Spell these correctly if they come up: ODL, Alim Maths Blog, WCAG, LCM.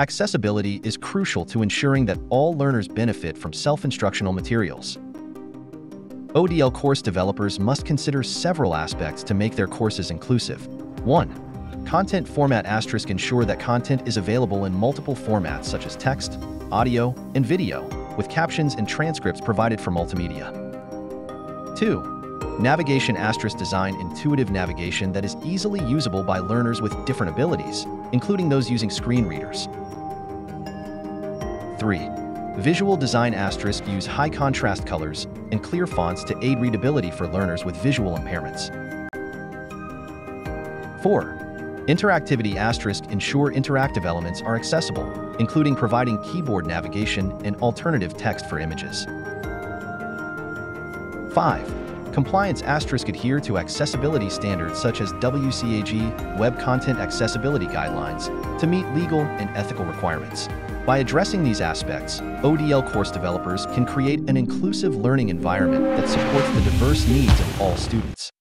Accessibility is crucial to ensuring that all learners benefit from self-instructional materials. ODL course developers must consider several aspects to make their courses inclusive. 1. Content format * ensure that content is available in multiple formats such as text, audio, and video, with captions and transcripts provided for multimedia. 2. Navigation * design intuitive navigation that is easily usable by learners with different abilities, including those using screen readers. 3. Visual design * use high contrast colors and clear fonts to aid readability for learners with visual impairments. 4. Interactivity * ensure interactive elements are accessible, including providing keyboard navigation and alternative text for images. 5. Compliance * adhere to accessibility standards such as WCAG, Web Content Accessibility Guidelines, to meet legal and ethical requirements. By addressing these aspects, ODL course developers can create an inclusive learning environment that supports the diverse needs of all students.